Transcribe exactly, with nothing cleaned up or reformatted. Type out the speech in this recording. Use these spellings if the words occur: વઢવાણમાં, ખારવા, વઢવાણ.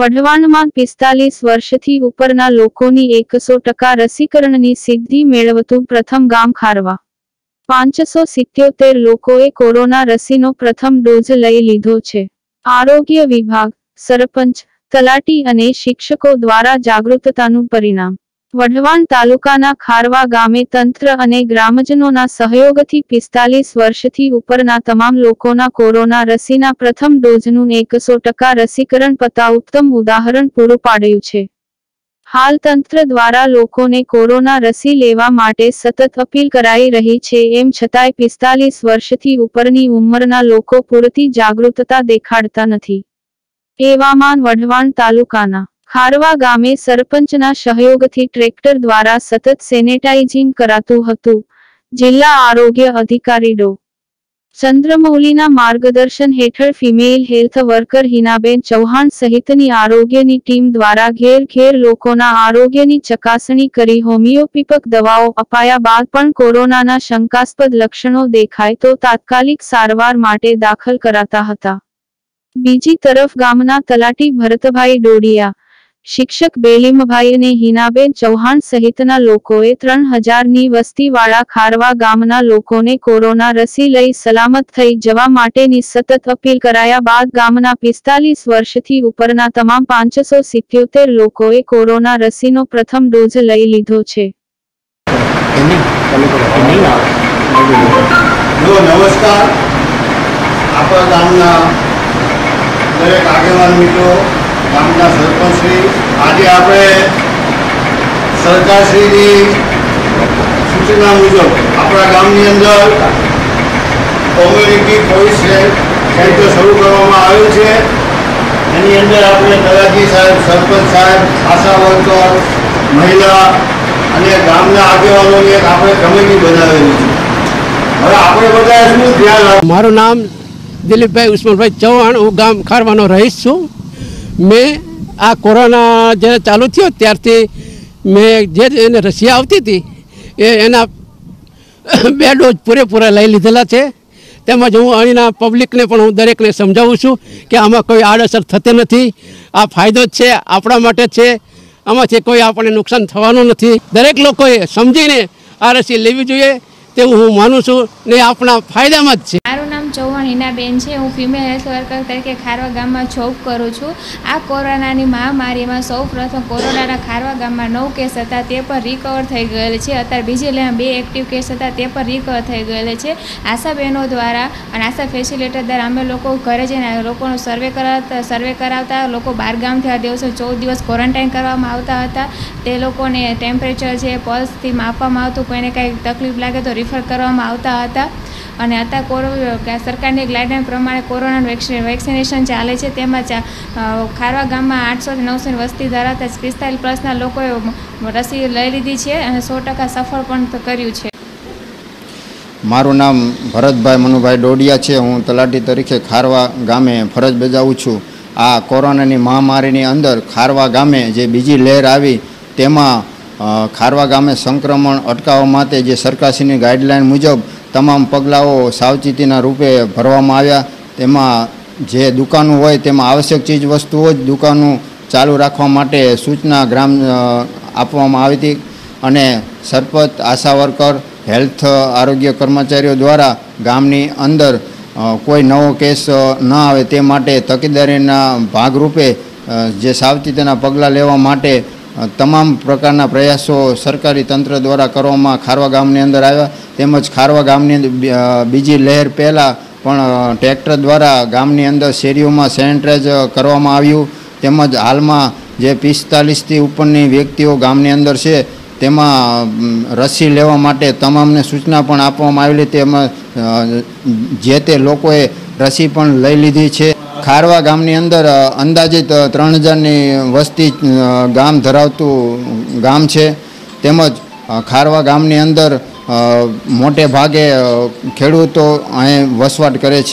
વઢવાણમાં પિસ્તાલીસ વર્ષથી ઉપરના લોકોની એકસો ટકા રસીકરણની સિદ્ધિ મેળવતું પ્રથમ ગામ ખારવા। પાંચસો સિત્યોતેર લોકોએ કોરોના રસીનો પ્રથમ ડોઝ લઈ લીધો છે। આરોગ્ય વિભાગ, સરપંચ, તલાટી અને શિક્ષકો દ્વારા જાગૃતતાનું પરિણામ। વઢવાણ તાલુકાના ખારવા ગામે તંત્ર અને ગ્રામજનોના સહયોગથી પિસ્તાલીસ વર્ષથી ઉપરના તમામ લોકોના કોરોના રસીના પ્રથમ ડોઝનું એકસો ટકા રસીકરણ પતા ઉત્તમ ઉદાહરણ પૂરું પાડ્યું છે। हाल तंत्र द्वारा लोगों ने कोरोना रसी लेवा माटे सतत अपील कराई रही छे, एम छतांय पिस्तालीस वर्षथी उपरनी उंमरना लोको पूरती जागरूकता देखाडता नथी। एवामां वढवाण तालुकाना खारवा गामे सरपंचना सहयोगथी ट्रेक्टर द्वारा सतत सेनेटाइजिंग करातुं हतुं। जिल्ला आरोग्य अधिकारी डॉ चंद्रमौलीना मार्गदर्शन हेठळ female health worker Hinaben Chauhan सहितनी आरोग्यनी टीम द्वारा घेर घेर लोकोना आरोग्यनी चकासणी करी होमियोपीपक दवाओं अपाया बाद पण कोरोनाना शंकास्पद लक्षणों देखाय तो तात्कालिक सारवार माटे दाखल कराता हता। बीजी तरफ गामना तलाटी भरतभाई डोडिया, शिक्षक बेलीमभाई ने हिनाबेन चौहान सहितना लोकोए त्रण हजार नी वस्ती वाला खारवा गामना लोकोने कोरोना रसी लई सलामत थई जवा माटेनी सतत अपील कराया बाद गामना पिस्तालीस वर्षथी उपरना तमाम पांचसो सित्योतेर लोकोए कोरोना रसीनो प्रथम डोज लई लीधो छे। नमस्कार। आपणा गामना दरेक आगेवान मित्रो, गामना सरपंच श्री, आज आप सरकार श्री सूचना मुजब आप गामनी अंदर कोम्युनिटी कोविड सेंटर शुरू कर तलाटी साहेब, सरपंच साहेब, आशा वर्कर, महिला अने गामना आगेवानों ने आप कमिटी बनावेली छे। हवे आपणे बधाए शुं ध्यान। मारू नाम दिलीप भाई उस्मान भाई चौहान, हूँ गाम खारवानो रहीश छूं। मैं आ कोरोना जैसे चालू थो त्यारे मैं जे रसी आती थी एना बे डोज पूरेपूरा लई लीधेला है। तमज हूँ अहींना पब्लिक ने हूँ दरेक ने समझाऊँ छूँ कि आम कोई आड़असर थती नहीं। आ फायदो है अपना माटे छे, आमा कोई आपने नुकसान थवानुं नथी। दरेक लोकोए समजीने आ रसी लेवी जोईए तेवुं हूँ मानु छूं ने आपना फायदामां ज छे। चौहान हिनाबेन है, हूँ फीमेल हेल्थ वर्कर तरीके खारवा गाम में जॉब करूँ छूँ। आ कोरोना महामारी में सौ प्रथम कोरोना खारवा गाम में नौ केस था ते पर रिकवर थी गए है। अत्यार बीजे लाइन बे एक्टिव केस था ते पर रिकवर थी गए है। आशा बहनों द्वारा और आशा फेसिलिटेटर द्वारा अमे लोग घरे जाने सर्वे करा सर्वे कराता बार गाम थे दिवसों चौदह दिवस क्वॉरंटाइन करता। टेम्परेचर है पल्स थी मापवामां आवतुं, कोईने कई तकलीफ लगे तो रिफर करवामां आवता हता। अने आता कोरोना सरकार ने गाइडलाइन प्रमाण कोरोना वेक्सिन वेक्सिनेशन चाले छे। तेमां खारवा गाम में आठ सौ नौ सौ वस्ती धरावता पिस्तालीस प्लसना लोकोए रसी लई लीधी छे अने सौ टका सफल पण कर्युं छे। मारू नाम भरतभाई मनुभाई डोडिया छे, हूँ तलाटी तरीके खारवा गामे फरज बजावुं छूं। आ कोरोनानी महामारीनी अंदर खारवा गामे जे बीजी लहर आवी तेमां खारवा गामे संक्रमण अटकाववा माटे जे सरकारश्रीनी गाइडलाइन मुजब तमाम पगलाओ सावचेतीना रूपे भरवामां आव्या। तेमां जे दुकानों होय तेमां आवश्यक चीज वस्तुओ ज दुकानों चालू राखवा माटे सूचना ग्राम आपवामां आवी हती अने सरपंच, आशा वर्कर, हेल्थ आरोग्य कर्मचारीओ द्वारा गामनी अंदर कोई नवो केस न आवे ते माटे तकेदारीना भागरूपे जे सावचेतीना पगला लेवा माटे तमाम प्रकारना प्रयासों सरकारी तंत्र द्वारा करवामां खारवा गामनी अंदर आव्या। तेमज खारवा गामनी बीजी लहर पहला पण ट्रेक्टर द्वारा गामनी अंदर शेरीओमां सेनिटाइज करवामां आव्युं। तेमज हालमां जे पिस्तालीस थी उपरनी व्यक्तिओ गामनी अंदर छे तेमां रसी लेवा माटे तमामने सूचना पण आपवामां आवेली। तेमां जे ते लोकोए रसी पण लई लीधी छे। खारवा गामनी अंदर अंदाजित त्रण हजारनी वस्ती गाम धरावतुं गाम छे। तेमज खारवा गामनी अंदर मोटे भागे खेडूतो अहीं वसवाट करे छे।